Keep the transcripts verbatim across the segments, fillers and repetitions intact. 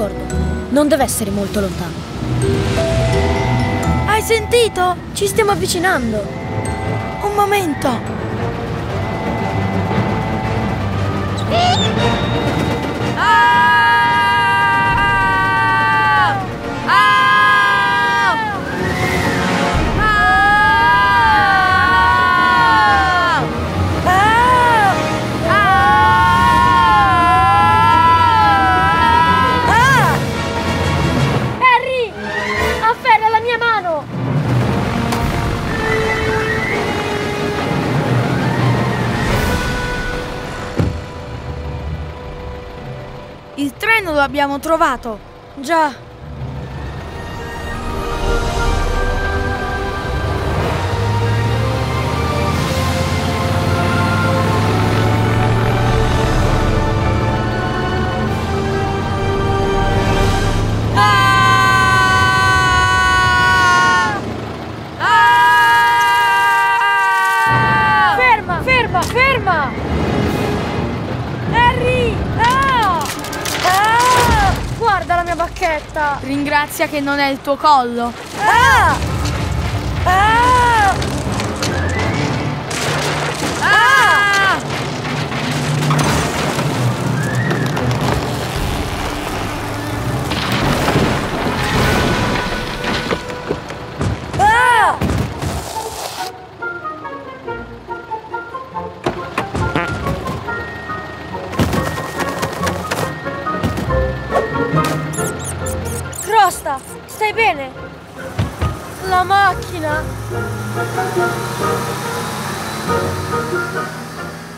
D'accordo, non deve essere molto lontano. Hai sentito? Ci stiamo avvicinando. Un momento. Ah! Ah! Ah! Ah! Ah! Ah! Harry, afferra la mia mano. Il treno lo abbiamo trovato. Già. Ah! Ah! Ferma, ferma, ferma! Harry! No! Ah, guarda la mia bacchetta! Ringrazia che non è il tuo collo! Ah! Ah! Ah! Ah! Costa, stai bene? La macchina!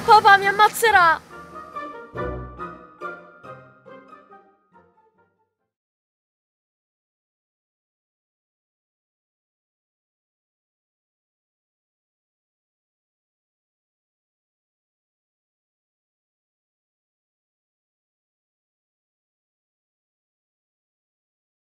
Papà mi ammazzerà!